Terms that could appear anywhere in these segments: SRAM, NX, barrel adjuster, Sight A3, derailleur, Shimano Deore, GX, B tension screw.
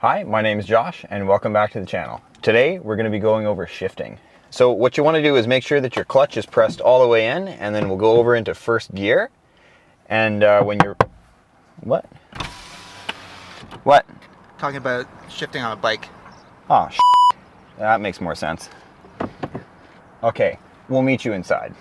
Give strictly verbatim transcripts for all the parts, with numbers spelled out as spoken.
Hi, my name is Josh and welcome back to the channel. Today we're going to be going over shifting. So what you want to do is make sure that your clutch is pressed all the way in, and then we'll go over into first gear. And uh, when you're... What? What? Talking about shifting on a bike. Oh, shit. That makes more sense. Okay, we'll meet you inside.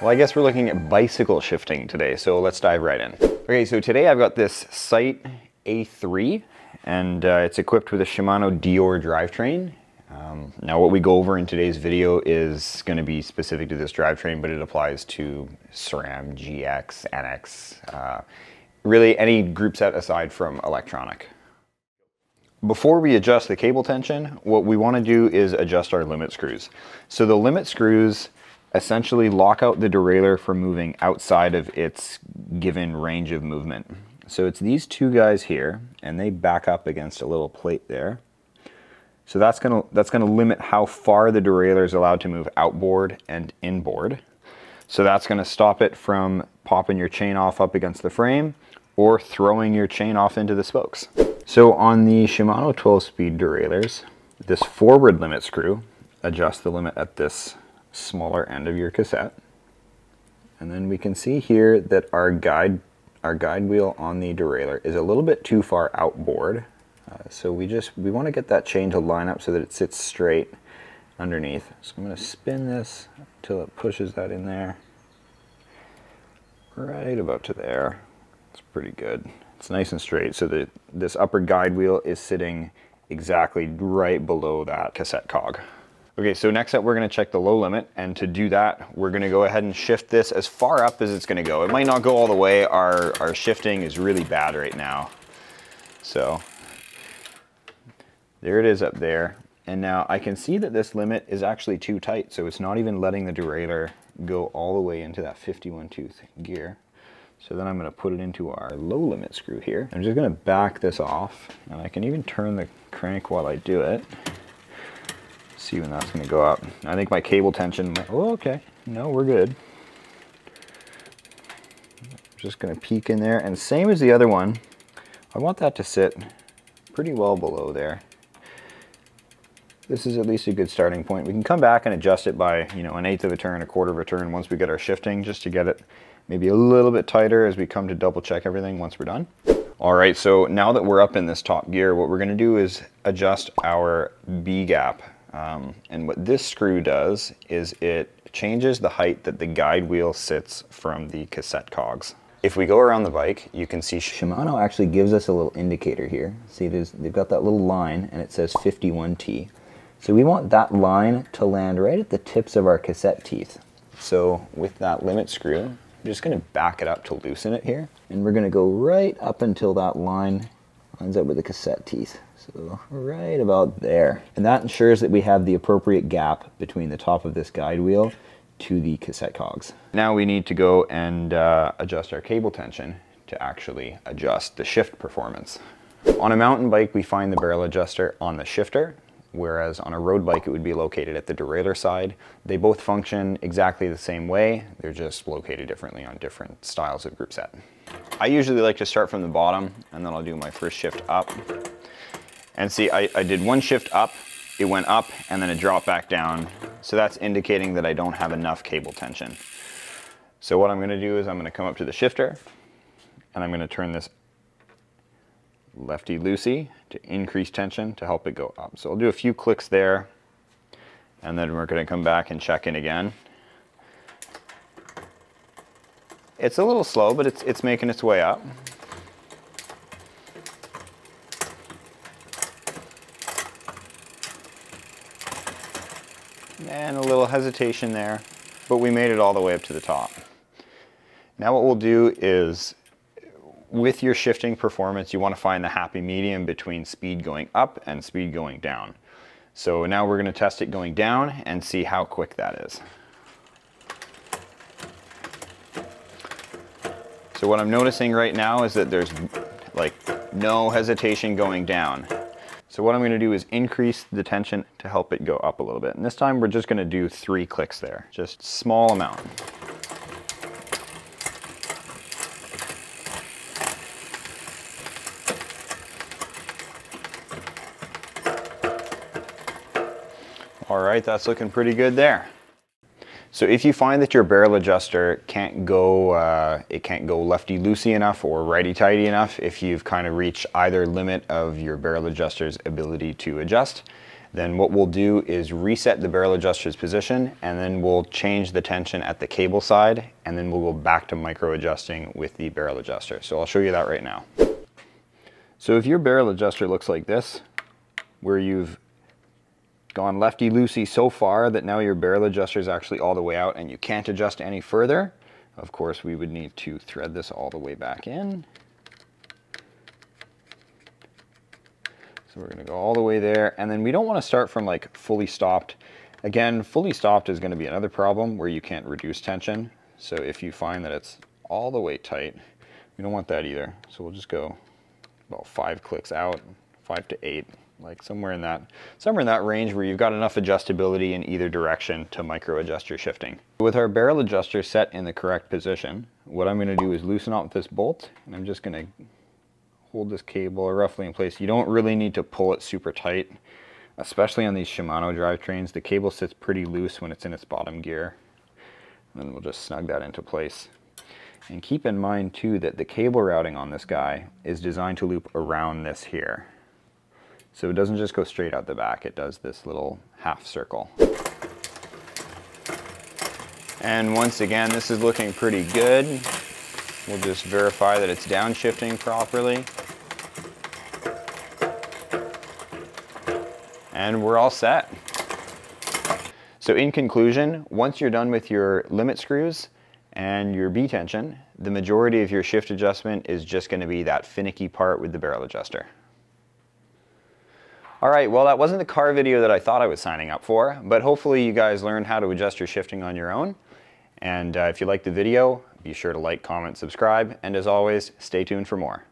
Well, I guess we're looking at bicycle shifting today, so let's dive right in. Okay, so today I've got this Sight A three, and uh, it's equipped with a Shimano Deore drivetrain. Um, now, what we go over in today's video is going to be specific to this drivetrain, but it applies to SRAM, G X, N X, uh, really any group set aside from electronic. Before we adjust the cable tension, what we want to do is adjust our limit screws. So the limit screws essentially lock out the derailleur from moving outside of its given range of movement. So it's these two guys here, and they back up against a little plate there. So that's gonna, that's gonna limit how far the derailleur is allowed to move outboard and inboard. So that's gonna stop it from popping your chain off up against the frame or throwing your chain off into the spokes. So on the Shimano twelve speed derailleurs, this forward limit screw adjusts the limit at this smaller end of your cassette, and then we can see here that our guide our guide wheel on the derailleur is a little bit too far outboard, uh, so we just we want to get that chain to line up so that it sits straight underneath. So I'm going to spin this till it pushes that in there, right about to there. It's pretty good. It's nice and straight, so that this upper guide wheel is sitting exactly right below that cassette cog. Okay, so next up we're gonna check the low limit, and to do that, we're gonna go ahead and shift this as far up as it's gonna go. It might not go all the way. Our, our shifting is really bad right now. So, there it is up there. And now I can see that this limit is actually too tight, so it's not even letting the derailleur go all the way into that fifty-one tooth gear. So then I'm gonna put it into our low limit screw here. I'm just gonna back this off, and I can even turn the crank while I do it. See when that's going to go up. I think my cable tension, oh, okay, no, we're good. Just going to peek in there, and same as the other one, I want that to sit pretty well below there. This is at least a good starting point. We can come back and adjust it by, you know, an eighth of a turn, a quarter of a turn once we get our shifting, just to get it maybe a little bit tighter as we come to double check everything once we're done. All right, so now that we're up in this top gear, what we're going to do is adjust our B-gap. Um, and what this screw does is it changes the height that the guide wheel sits from the cassette cogs. If we go around the bike, you can see Shimano actually gives us a little indicator here. See, there's, they've got that little line, and it says fifty-one T. So we want that line to land right at the tips of our cassette teeth. So with that limit screw, I'm just going to back it up to loosen it here. And we're going to go right up until that line lines up with the cassette teeth. So right about there. And that ensures that we have the appropriate gap between the top of this guide wheel to the cassette cogs. Now we need to go and uh, adjust our cable tension to actually adjust the shift performance. On a mountain bike, we find the barrel adjuster on the shifter, whereas on a road bike, it would be located at the derailleur side. They both function exactly the same way. They're just located differently on different styles of group set. I usually like to start from the bottom, and then I'll do my first shift up. And see, I, I did one shift up, it went up, and then it dropped back down. So that's indicating that I don't have enough cable tension. So what I'm gonna do is I'm gonna come up to the shifter, and I'm gonna turn this lefty-loosey to increase tension to help it go up. So I'll do a few clicks there, and then we're gonna come back and check in again. It's a little slow, but it's, it's making its way up. And a little hesitation there, but we made it all the way up to the top. Now what we'll do is, with your shifting performance, you want to find the happy medium between speed going up and speed going down. So now we're going to test it going down and see how quick that is. So what I'm noticing right now is that there's like no hesitation going down. So what I'm going to do is increase the tension to help it go up a little bit. And this time we're just going to do three clicks there, just small amount. All right, that's looking pretty good there. So if you find that your barrel adjuster can't go, uh, it can't go lefty-loosey enough or righty-tighty enough, if you've kind of reached either limit of your barrel adjuster's ability to adjust, then what we'll do is reset the barrel adjuster's position, and then we'll change the tension at the cable side, and then we'll go back to micro adjusting with the barrel adjuster. So I'll show you that right now. So if your barrel adjuster looks like this, where you've gone lefty-loosey so far that now your barrel adjuster is actually all the way out and you can't adjust any further, of course we would need to thread this all the way back in. So we're gonna go all the way there, and then we don't wanna start from like fully stopped. Again, fully stopped is gonna be another problem where you can't reduce tension. So if you find that it's all the way tight, we don't want that either. So we'll just go about five clicks out, five to eight, like somewhere in that, somewhere in that range where you've got enough adjustability in either direction to micro adjust your shifting. With our barrel adjuster set in the correct position, what I'm gonna do is loosen up this bolt, and I'm just gonna hold this cable roughly in place. You don't really need to pull it super tight, especially on these Shimano drivetrains. The cable sits pretty loose when it's in its bottom gear. And then we'll just snug that into place. And keep in mind too that the cable routing on this guy is designed to loop around this here. So it doesn't just go straight out the back, it does this little half circle. And once again, this is looking pretty good. We'll just verify that it's downshifting properly. And we're all set. So in conclusion, once you're done with your limit screws and your B-tension, the majority of your shift adjustment is just gonna be that finicky part with the barrel adjuster. All right, well, that wasn't the car video that I thought I was signing up for, but hopefully you guys learned how to adjust your shifting on your own. And uh, if you liked the video, be sure to like, comment, subscribe, and as always, stay tuned for more.